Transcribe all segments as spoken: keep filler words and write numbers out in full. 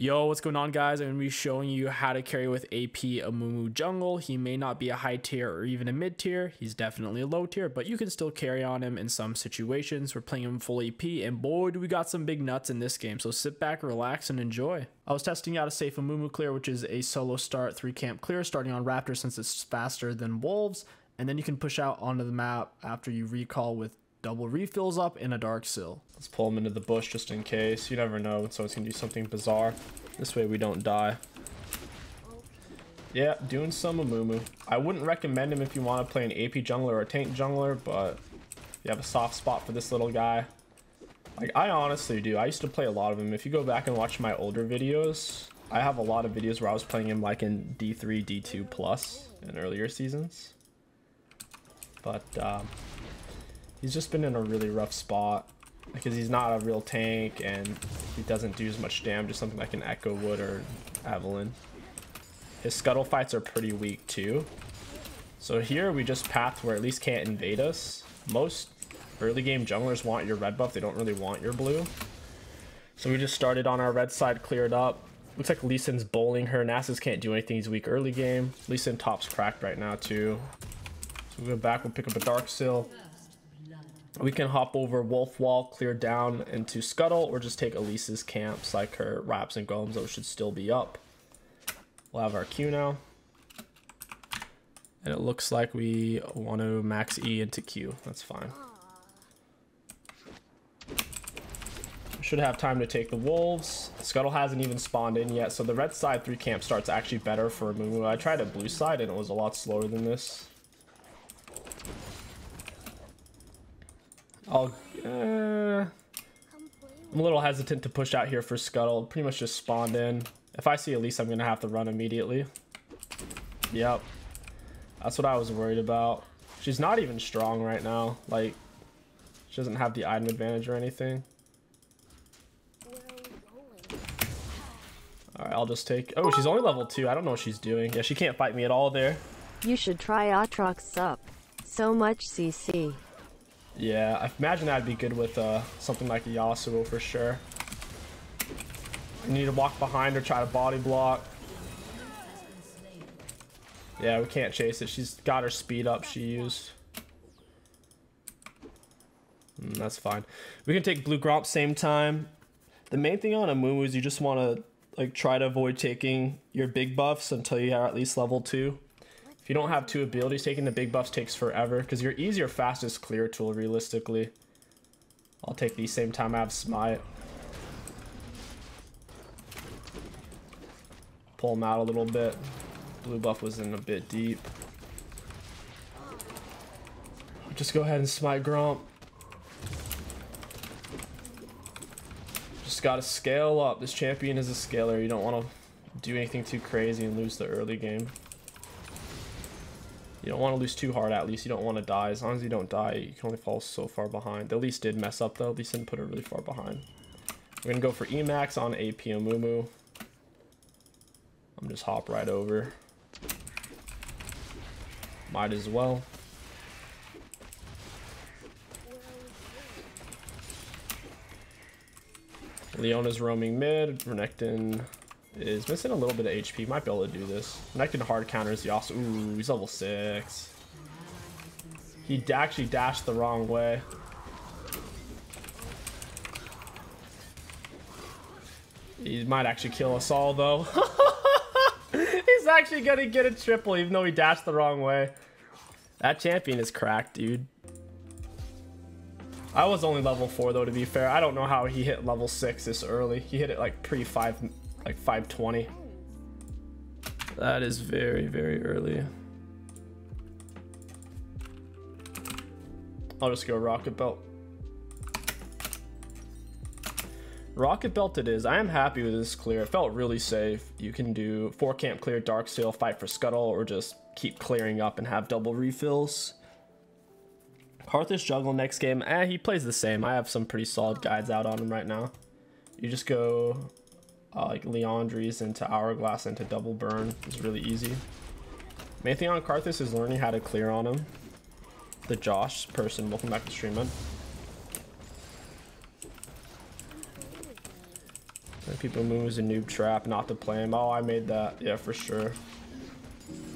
Yo, what's going on, guys? I'm going to be showing you how to carry with A P Amumu jungle. He may not be a high tier or even a mid tier. He's definitely a low tier, but you can still carry on him in some situations. We're playing him full A P, and boy, do we got some big nuts in this game. So sit back, relax, and enjoy. I was testing out a safe Amumu clear, which is a solo start three camp clear, starting on Raptor since it's faster than Wolves. And then you can push out onto the map after you recall with double refills up in a dark sill. Let's pull him into the bush just in case. You never know, so it's gonna do something bizarre. This way we don't die. Yeah, doing some Amumu. I wouldn't recommend him if you want to play an A P jungler or a tank jungler, but you have a soft spot for this little guy. Like, I honestly do. I used to play a lot of him. If you go back and watch my older videos, I have a lot of videos where I was playing him like in D three, D two plus in earlier seasons. But um he's just been in a really rough spot because he's not a real tank and he doesn't do as much damage as something like an Echo Wood or Evelynn. His scuttle fights are pretty weak too. So here we just path where Elise can't invade us. Most early game junglers want your red buff, they don't really want your blue. So we just started on our red side, cleared up. Looks like Lee Sin's bowling her. Nasus can't do anything, he's weak early game. Lee Sin top's cracked right now too. So we go back, we'll pick up a Dark Seal. We can hop over Wolf Wall, clear down into Scuttle, or just take Elise's camps, like her Raps and Golems, those should still be up. We'll have our Q now. And it looks like we want to max E into Q, that's fine. We should have time to take the Wolves. Scuttle hasn't even spawned in yet, so the red side three camp starts actually better for Amumu. I tried a blue side and it was a lot slower than this. I'll, uh, I'm a little hesitant to push out here for Scuttle. Pretty much just spawned in. If I see Elise, I'm going to have to run immediately. Yep. That's what I was worried about. She's not even strong right now. Like, she doesn't have the item advantage or anything. Alright, I'll just take... Oh, she's only level two. I don't know what she's doing. Yeah, she can't fight me at all there. You should try Oatrox up. So much C C. Yeah, I imagine that'd be good with uh, something like a Yasuo for sure. You need to walk behind her, try to body block. Yeah, we can't chase it. She's got her speed up she used. Mm, that's fine. We can take blue Gromp same time. The main thing on Amumu is you just want to like try to avoid taking your big buffs until you are at least level two. You don't have two abilities, taking the big buffs takes forever because your easier fastest clear tool realistically. I'll take these same time I have smite. Pull them out a little bit. Blue buff was in a bit deep. Just go ahead and smite Gromp. Just gotta scale up. This champion is a scaler. You don't want to do anything too crazy and lose the early game. You don't want to lose too hard, at least. You don't want to die. As long as you don't die, you can only fall so far behind. The Elise did mess up, though. Elise didn't put her really far behind. We're going to go for E max on A P Amumu. I'm just hop right over. Might as well. Leona's roaming mid. Renekton is missing a little bit of H P. Might be able to do this. Renekton hard counters Yasuo. Ooh, he's level six. He actually dashed the wrong way. He might actually kill us all though. He's actually gonna get a triple even though he dashed the wrong way. That champion is cracked, dude. I was only level four though, to be fair. I don't know how he hit level six this early. He hit it like pre five. Like five twenty. That is very, very early. I'll just go Rocket Belt. Rocket Belt it is. I am happy with this clear. It felt really safe. You can do four camp clear, Dark Seal, fight for Scuttle, or just keep clearing up and have double refills. Karthus jungle next game. Eh, he plays the same. I have some pretty solid guides out on him right now. You just go... Uh, like Leandries into Hourglass into Double Burn is really easy. Main thing on Karthus is learning how to clear on him. The Josh person, welcome back to stream, man. people move as a noob trap, not to play him. Oh, I made that. Yeah, for sure.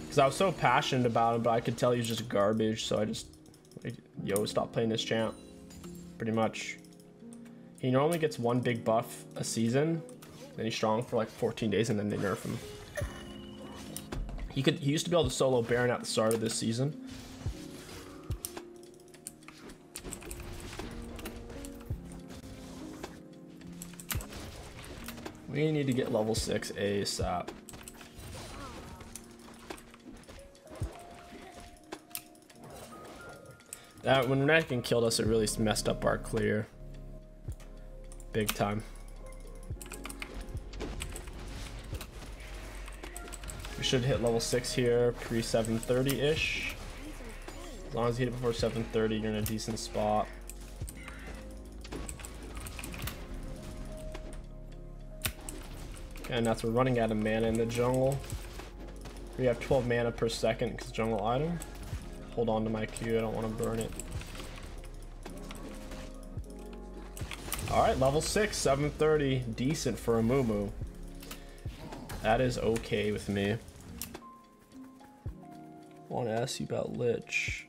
Because I was so passionate about him, but I could tell he was just garbage. So I just, like, yo, stop playing this champ. Pretty much. He normally gets one big buff a season. Then he's strong for like fourteen days, and then they nerf him. He could. He used to be able to solo Baron at the start of this season. We need to get level six ASAP. That when Renekton killed us, it really messed up our clear. Big time. We should hit level six here, pre seven thirty ish. As long as you hit it before seven thirty, you're in a decent spot. And that's, we're running out of mana in the jungle. We have twelve mana per second because jungle item. Hold on to my Q, I don't want to burn it. Alright, level six, seven thirty. Decent for Amumu. That is okay with me. I want to ask you about Lich.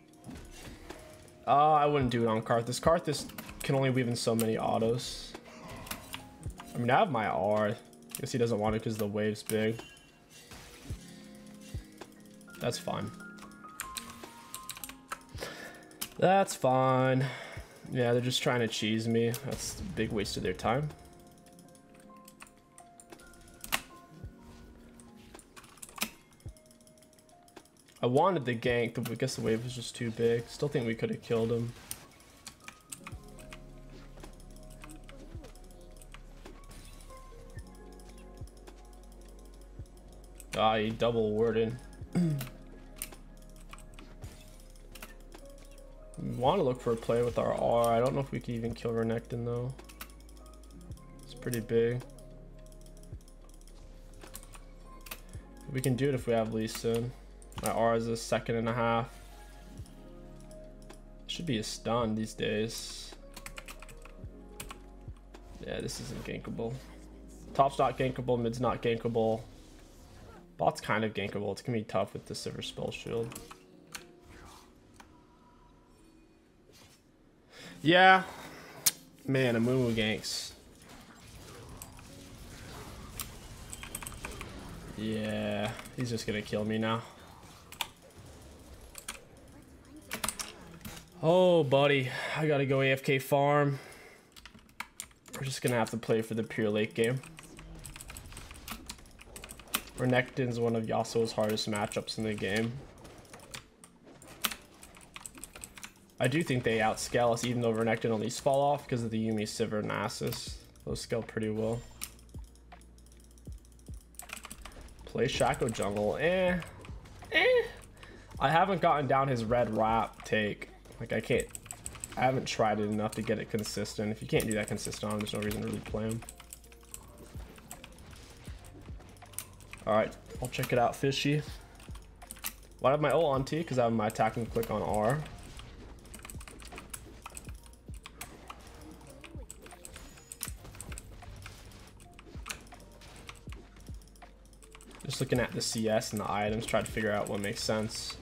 Uh, I wouldn't do it on Karthus. Karthus can only weave in so many autos. I mean, I have my R. Guess he doesn't want it because the wave's big. That's fine. That's fine. Yeah, they're just trying to cheese me. That's a big waste of their time. I wanted the gank, but I guess the wave was just too big. Still think we could have killed him. Ah, he double warded. We want to look for a play with our R. I don't know if we can even kill Renekton though. It's pretty big. We can do it if we have Lee Sin. My R is a second and a half. Should be a stun these days. Yeah, this isn't gankable. Top's not gankable, mid's not gankable. Bot's kind of gankable. It's gonna be tough with the Sivir spell shield. Yeah, man, Amumu ganks. Yeah, he's just gonna kill me now. Oh, buddy, I gotta go A F K farm. We're just gonna have to play for the pure late game. Renekton's one of Yasuo's hardest matchups in the game. I do think they outscale us, even though Renekton and Elise fall off because of the Yumi, Sivir, Nasus. Those scale pretty well. Play Shaco jungle. Eh. Eh. I haven't gotten down his red wrap take. Like, I can't. I haven't tried it enough to get it consistent. If you can't do that consistent on him, there's no reason to really play him. Alright, I'll check it out, fishy. Well, I have my ult on T because I have my attack and click on R. Just looking at the C S and the items, try to figure out what makes sense.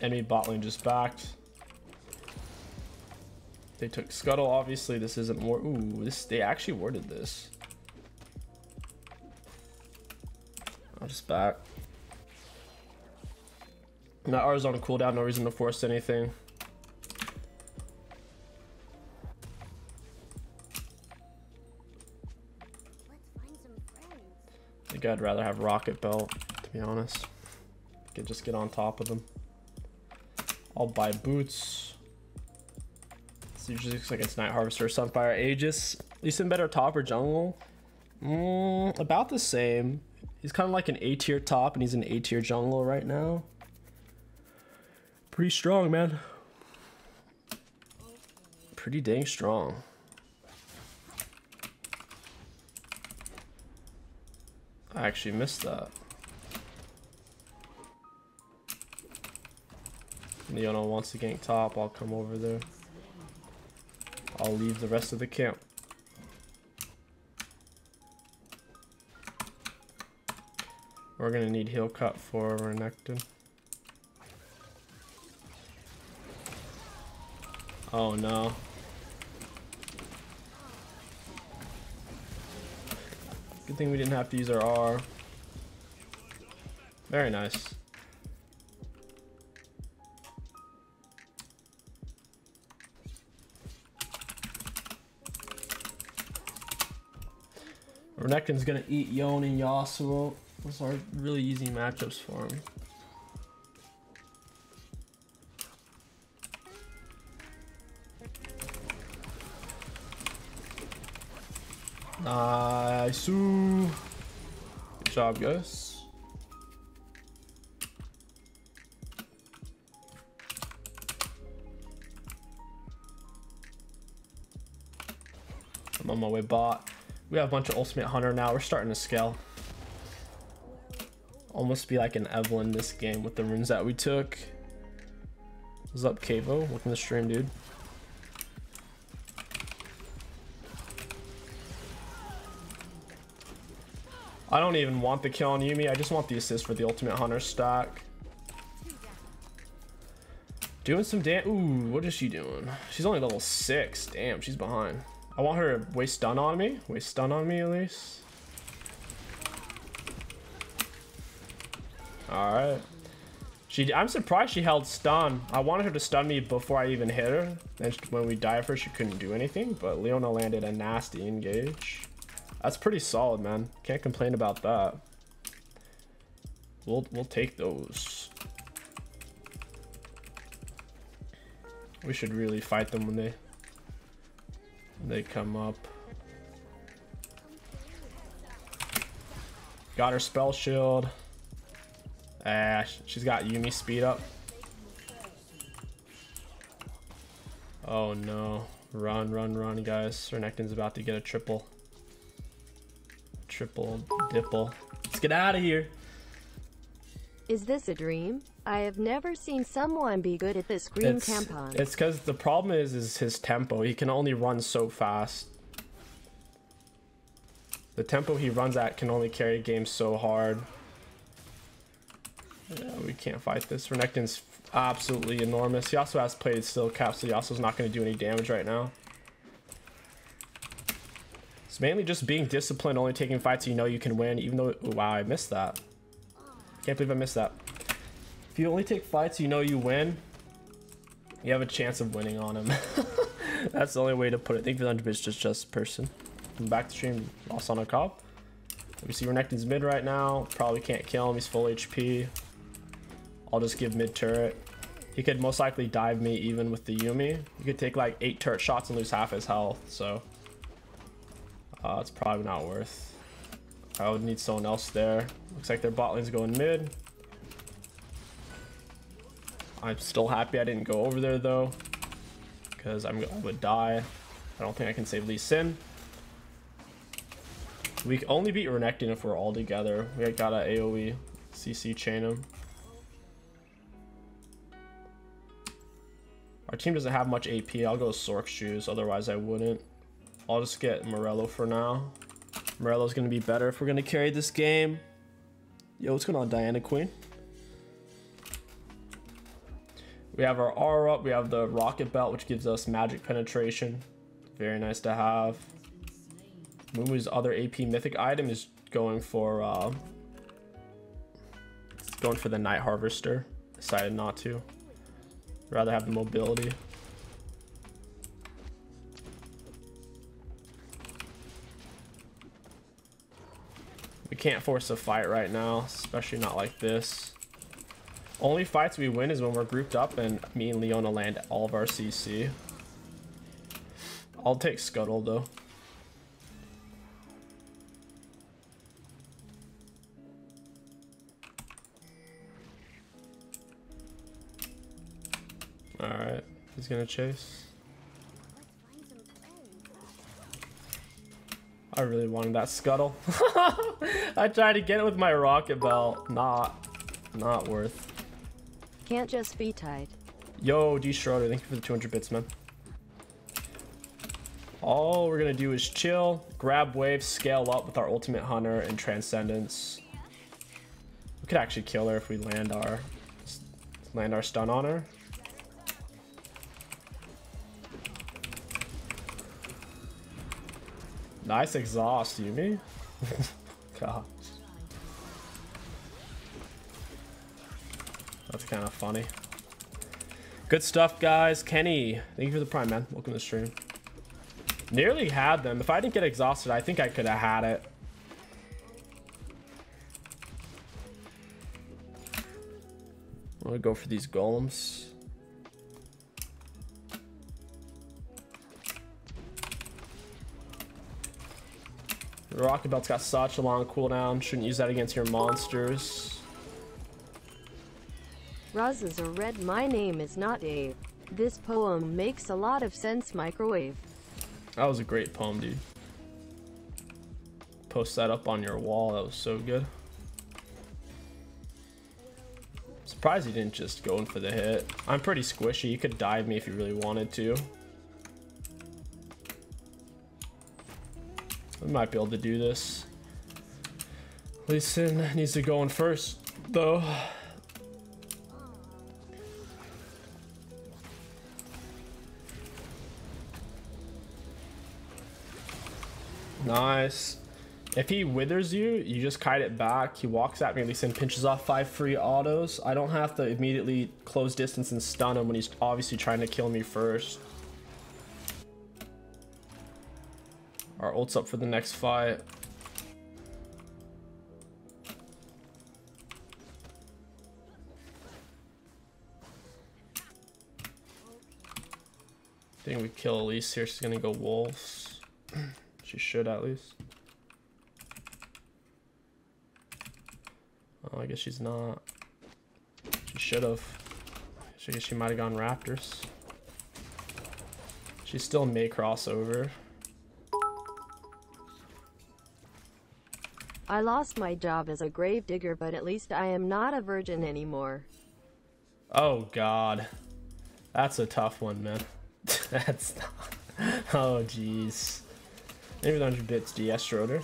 Enemy bot lane just backed. They took Scuttle, obviously. This isn't more. Ooh, this, they actually warded this. I'll just back. That R is on a cooldown, no reason to force anything. I think I'd rather have Rocket Belt, to be honest. Could just get on top of them. I'll buy boots. This usually looks like it's Night Harvester or Sunfire Aegis. Least in better top or jungle? Mm, about the same. He's kind of like an A tier top and he's an A tier jungle right now. Pretty strong, man. Pretty dang strong. I actually missed that. Leona wants to gank top. I'll come over there. I'll leave the rest of the camp. We're gonna need heal cut for Renekton. Oh no. Good thing we didn't have to use our R. Very nice. Renekton's gonna eat Yone and Yasuo. Those are really easy matchups for him. Nice. Good job, guys. I'm on my way bot. We have a bunch of Ultimate Hunter now. We're starting to scale. Almost be like an Evelynn this game with the runes that we took. What's up, Kavo? Welcome to the stream, dude. I don't even want the kill on Yumi. I just want the assist for the Ultimate Hunter stack. Doing some damn. Ooh, what is she doing? She's only level six. Damn, she's behind. I want her to waste stun on me. Waste stun on me, Elise. Alright. She, I'm surprised she held stun. I wanted her to stun me before I even hit her. And when we dive her, she couldn't do anything. But Leona landed a nasty engage. That's pretty solid, man. Can't complain about that. We'll, we'll take those. We should really fight them when they... They come up. Got her spell shield. Ah, she's got Yumi speed up. Oh no. Run, run, run, guys. Renekton's about to get a triple. Triple dipple. Let's get out of here. Is this a dream? I have never seen someone be good at this green it's, tampon. It's because the problem is, is his tempo. He can only run so fast. The tempo he runs at can only carry games so hard. Yeah, we can't fight this. Renekton's absolutely enormous. He also has played still cap, so Yasuo's not going to do any damage right now. It's mainly just being disciplined, only taking fights you know you can win, even though... Wow, I missed that. Can't believe I missed that. If you only take fights you know you win, you have a chance of winning on him. That's the only way to put it. Thank you for the hundred bits, just just person. I'm back to stream, lost on a cop. We see Renekton's mid right now. Probably can't kill him, he's full H P. I'll just give mid turret. He could most likely dive me even with the Yumi. You could take like eight turret shots and lose half his health, so... Uh, it's probably not worth. I would need someone else there. Looks like their bot lane's going mid. I'm still happy I didn't go over there though, because I would die. I don't think I can save Lee Sin. We can only beat Renekton if we're all together. We gotta AoE C C chain him. Our team doesn't have much A P. I'll go Sork's shoes, otherwise I wouldn't. I'll just get Morello for now. Morello's gonna be better if we're gonna carry this game. Yo, what's going on, Diana Queen? We have our R up, we have the Rocket Belt, which gives us magic penetration. Very nice to have. Mumu's other A P mythic item is going for uh, going for the Night Harvester. Decided not to. Rather have the mobility. We can't force a fight right now, especially not like this. Only fights we win is when we're grouped up and me and Leona land all of our C C. I'll take Scuttle though. Alright, he's gonna chase. I really wanted that Scuttle. I tried to get it with my Rocket Belt. Not, not worth. Can't just be tied. Yo, D Schroeder, thank you for the two hundred bits, man. All we're gonna do is chill, grab waves, scale up with our Ultimate Hunter and Transcendence. We could actually kill her if we land our land our stun on her. Nice exhaust, Yumi. God. That's kind of funny. Good stuff, guys. Kenny, thank you for the prime, man. Welcome to the stream. Nearly had them. If I didn't get exhausted, I think I could have had it. I'm gonna go for these golems. The Rocket Belt's got such a long cooldown. Shouldn't use that against your monsters. Roses are red. My name is not Dave. This poem makes a lot of sense. Microwave. That was a great poem, dude. Post that up on your wall. That was so good. Surprised you didn't just go in for the hit. I'm pretty squishy. You could dive me if you really wanted to. We might be able to do this. Lee Sin needs to go in first, though. Nice. If he withers you, you just kite it back. He walks at me, at least, and pinches off five free autos. I don't have to immediately close distance and stun him when he's obviously trying to kill me first. Our ult's up for the next fight. I think we kill Elise here. She's gonna go Wolves. She should, at least. Oh, I guess she's not. She should have. I guess she might have gone Raptors. She still may crossover. I lost my job as a grave digger, but at least I am not a virgin anymore. Oh God, that's a tough one, man. That's not. Oh jeez. Maybe one hundred bits D S Schroeder.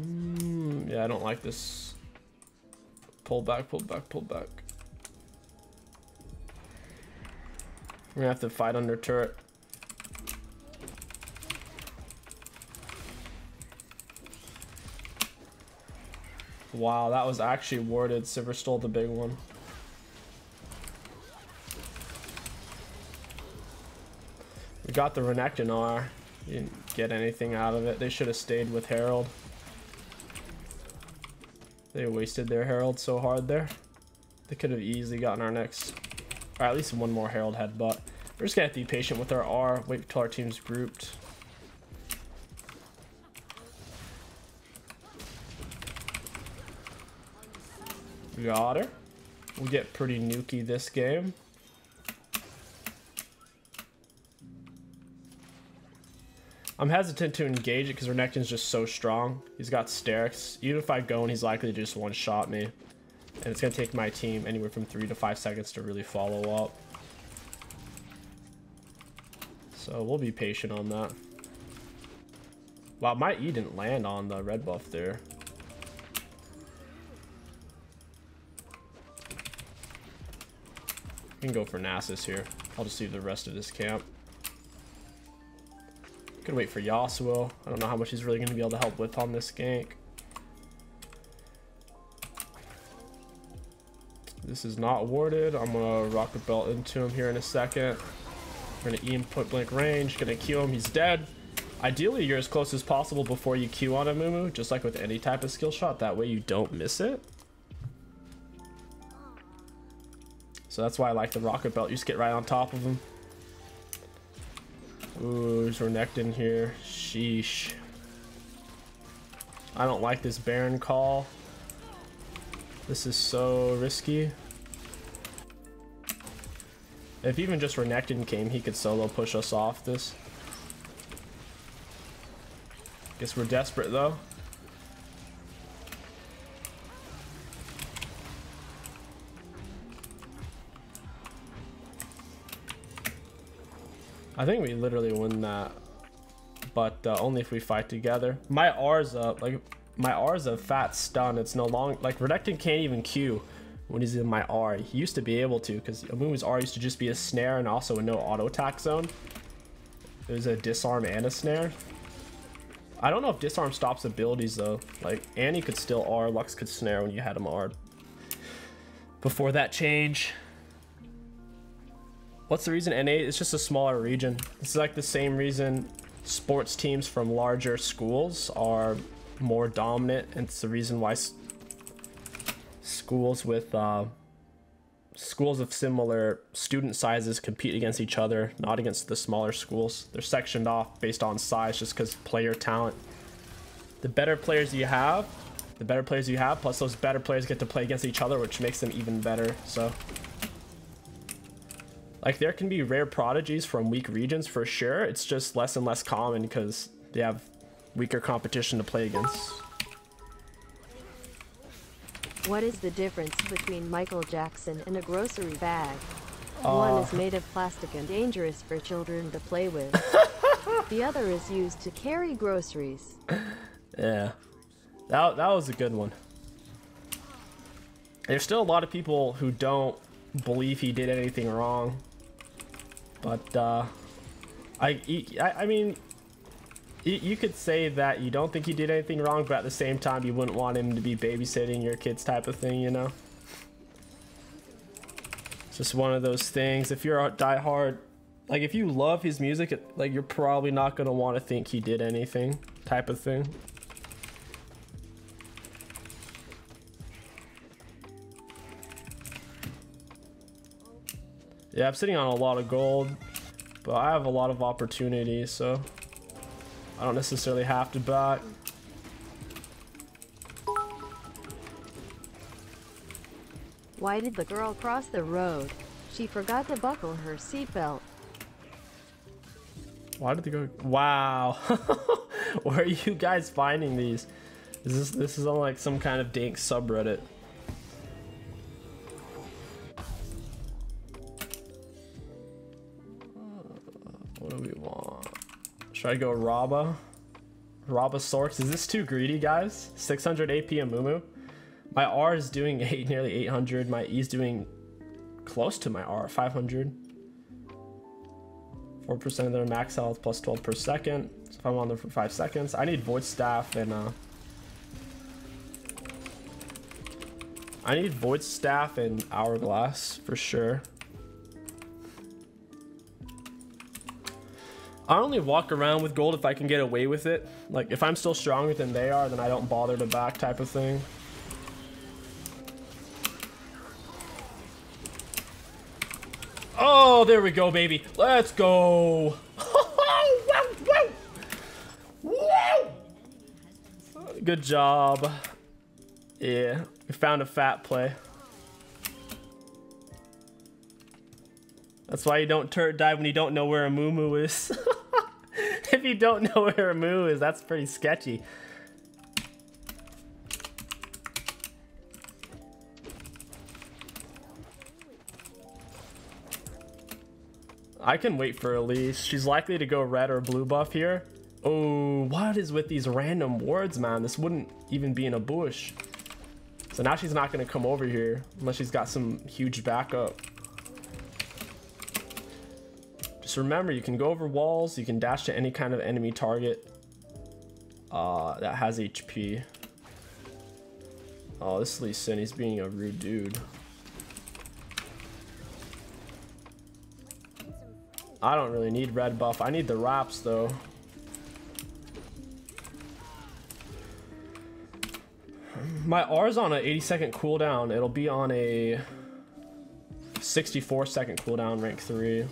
Mm, yeah, I don't like this. Pull back, pull back, pull back. We're gonna have to fight under turret. Wow, that was actually warded. Sivir stole the big one. We got the Renekton R. You didn't get anything out of it. They should have stayed with Herald. They wasted their Herald so hard there. They could have easily gotten our next, or at least one more Herald headbutt. We're just gonna have to be patient with our R, wait until our team's grouped. Got her. We'll get pretty nuky this game. I'm hesitant to engage it because Renekton's just so strong. He's got Sterics. Even if I go and he's likely to just one-shot me. And it's going to take my team anywhere from three to five seconds to really follow up. So we'll be patient on that. Wow, my E didn't land on the red buff there. We can go for Nasus here. I'll just leave the rest of this camp. Could wait for Yasuo. I don't know how much he's really going to be able to help with on this gank. This is not warded. I'm going to Rocket Belt into him here in a second. We're going to E him point blank range. Going to Q him. He's dead. Ideally, you're as close as possible before you Q on Amumu, just like with any type of skill shot. That way you don't miss it. So that's why I like the Rocket Belt. You just get right on top of him. Ooh, there's Renekton here. Sheesh. I don't like this Baron call. This is so risky. If even just Renekton came, he could solo push us off this. Guess we're desperate though. I think we literally win that, but uh, only if we fight together. My R's up. Like, my R is a fat stun. It's no longer like Renekton can't even Q when he's in my R. He used to be able to, because Amumu's R used to just be a snare and also a no auto attack zone. There's a disarm and a snare. I don't know if disarm stops abilities though. Like Annie could still R, Lux could snare when you had him R'd before that change. What's the reason N A? It's just a smaller region. This is like the same reason sports teams from larger schools are more dominant, and it's the reason why schools with uh, schools of similar student sizes compete against each other, not against the smaller schools. They're sectioned off based on size just because player talent. The better players you have, the better players you have, plus those better players get to play against each other, which makes them even better. So like there can be rare prodigies from weak regions for sure. It's just less and less common because they have weaker competition to play against. What is the difference between Michael Jackson and a grocery bag? Uh. One is made of plastic and dangerous for children to play with. The other is used to carry groceries. Yeah, that, that was a good one. There's still a lot of people who don't believe he did anything wrong. But uh, I, I, I mean, you could say that you don't think he did anything wrong, but at the same time, you wouldn't want him to be babysitting your kids type of thing, you know? It's just one of those things. If you're a diehard, like if you love his music, like you're probably not going to want to think he did anything type of thing. Yeah, I'm sitting on a lot of gold, but I have a lot of opportunity, so I don't necessarily have to buy. Why did the girl cross the road? She forgot to buckle her seatbelt. Why did they go? Wow. Where are you guys finding these? Is this this is on like some kind of dank subreddit? What do we want? Should I go Raba? Raba Sorks? Is this too greedy, guys? six hundred A P Amumu. My R is doing eight, nearly eight hundred. My E is doing close to my R, five hundred. four percent of their max health plus twelve per second. So if I'm on there for five seconds, I need Void Staff and uh, I need Void Staff and Hourglass for sure. I only walk around with gold if I can get away with it. Like if I'm still stronger than they are, then I don't bother to back type of thing. Oh, there we go, baby. Let's go. Good job. Yeah, we found a fat play. That's why you don't turret dive when you don't know where Amumu is. If you don't know where Amumu is, that's pretty sketchy. I can wait for Elise. She's likely to go red or blue buff here. Oh, what is with these random wards, man? This wouldn't even be in a bush. So now she's not going to come over here unless she's got some huge backup. Just remember, you can go over walls, you can dash to any kind of enemy target uh, that has H P. Oh, this Lee Sin, he's being a rude dude. I don't really need red buff. I need the wraps though. My R's on an eighty second cooldown. It'll be on a sixty-four second cooldown, rank three.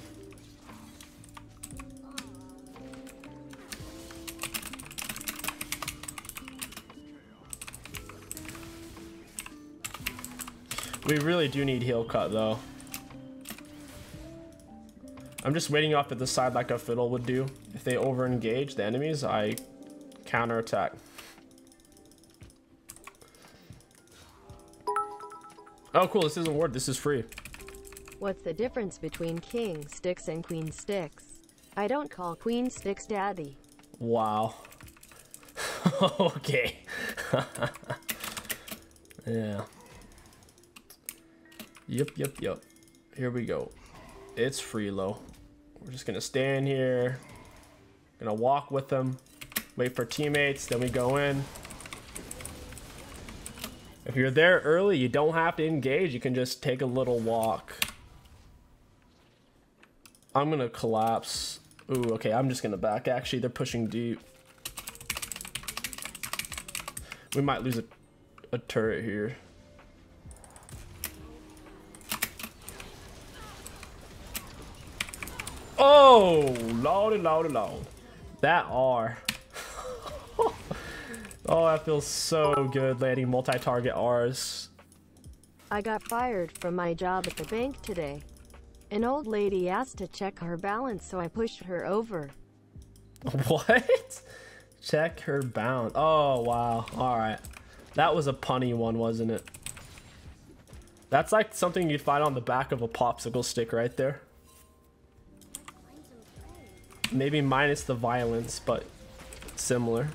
We really do need heal cut though. I'm just waiting off at the side like a Fiddle would do. If they over engage the enemies, I counterattack. Oh cool, this isn't ward, this is free. What's the difference between king sticks and queen sticks? I don't call queen sticks daddy. Wow. Okay. Yeah. Yep, yep, yep. Here we go. It's free low. We're just gonna stand here. Gonna walk with them. Wait for teammates, then we go in. If you're there early, you don't have to engage. You can just take a little walk. I'm gonna collapse. Ooh, okay, I'm just gonna back. Actually, they're pushing deep. We might lose a, a turret here. Oh, lordy, lordy, lordy. That R. Oh, that feels so good, landing multi-target R's. I got fired from my job at the bank today. An old lady asked to check her balance, so I pushed her over. What? Check her balance. Oh, wow. All right. That was a punny one, wasn't it? That's like something you'd find on the back of a popsicle stick right there. Maybe minus the violence, but similar.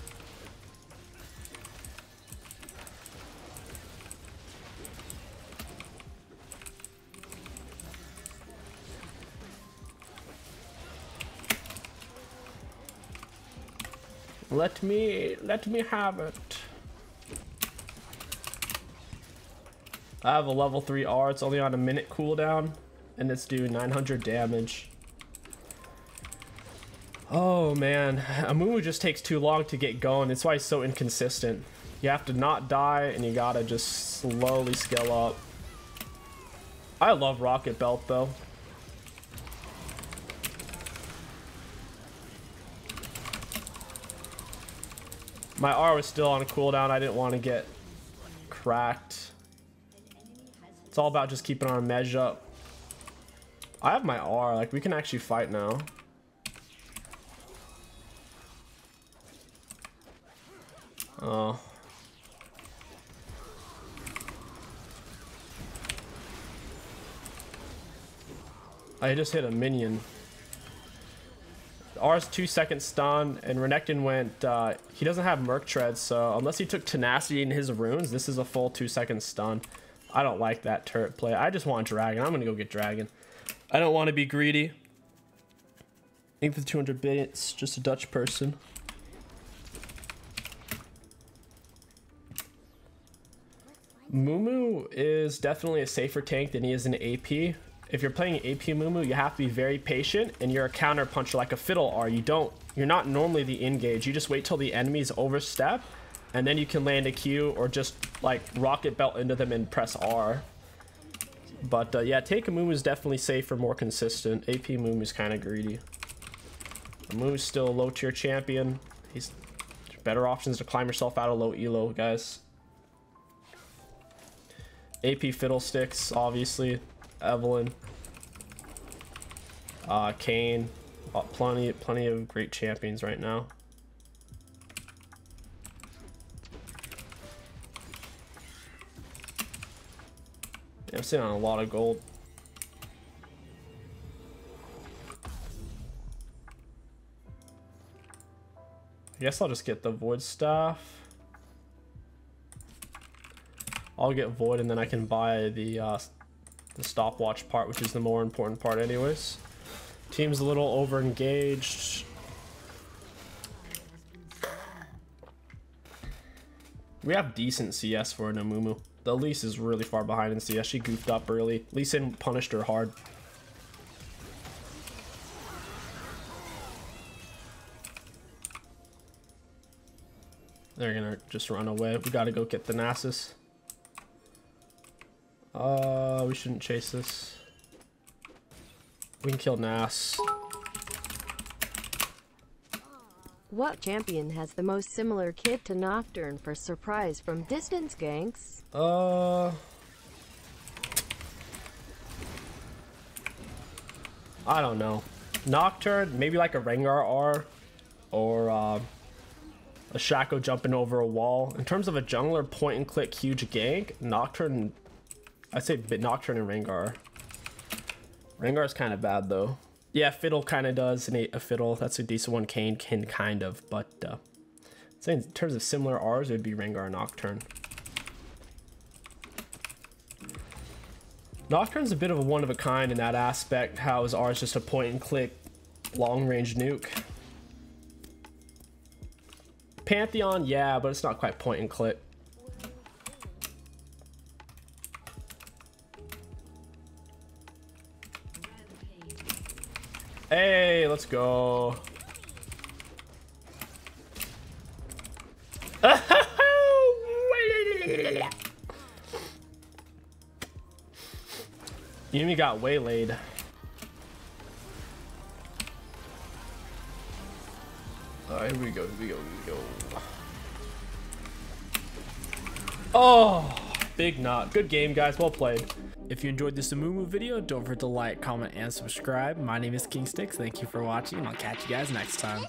Let me, let me have it. I have a level three R, it's only on a minute cooldown, and it's doing nine hundred damage. Oh man, Amumu just takes too long to get going, that's why it's so inconsistent. You have to not die, and you gotta just slowly scale up. I love Rocket Belt though. My R was still on a cooldown. I didn't want to get cracked. It's all about just keeping our mesh up. I have my R. Like, we can actually fight now. Oh. I just hit a minion. R's two second stun, and Renekton went, uh, he doesn't have Merc Tread, so unless he took Tenacity in his runes, this is a full two second stun. I don't like that turret play. I just want Dragon. I'm gonna go get Dragon. I don't want to be greedy. I think for two hundred bits, just a Dutch person. Mumu is definitely a safer tank than he is in A P. If you're playing A P Amumu, you have to be very patient, and you're a counter puncher like a Fiddle R. You don't, you're not normally the engage. You just wait till the enemies overstep, and then you can land a Q or just like Rocket Belt into them and press R. But uh, yeah, take Amumu is definitely safer, more consistent. A P Amumu is kind of greedy. Amumu's still a low tier champion. He's better options to climb yourself out of low elo, guys. A P Fiddlesticks, obviously. Evelynn, uh, Kane, uh, plenty, plenty of great champions right now. Yeah, I'm sitting on a lot of gold. I guess I'll just get the Void Staff. I'll get Void, and then I can buy the. Uh, the stopwatch part, which is the more important part anyways. Team's a little over engaged. We have decent C S for an Amumu. The Elise is really far behind in C S. She goofed up early. Lee Sin punished her hard. They're gonna just run away. We gotta go get the Nasus. Uh, we shouldn't chase this. We can kill Nass. What champion has the most similar kit to Nocturne for surprise from distance ganks? Uh, I don't know. Nocturne, maybe like a Rengar R, or uh, a Shaco jumping over a wall. In terms of a jungler point and click huge gank, Nocturne. I'd say Nocturne and Rengar. Rengar's kind of bad though. Yeah, Fiddle kind of does, and a Fiddle, that's a decent one. Kane can kind of, but uh, So in terms of similar R's, it would be Rengar and Nocturne. Nocturne's a bit of a one of a kind in that aspect, how his R is just a point and click long range nuke. Pantheon, yeah, but it's not quite point and click. Hey, let's go. Yumi got waylaid. Alright, here we go, here we go, here we go. Oh, big knot. Good game, guys. Well played. If you enjoyed this Amumu video, don't forget to like, comment, and subscribe. My name is King Sticks. Thank you for watching, and I'll catch you guys next time.